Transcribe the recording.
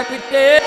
كتير.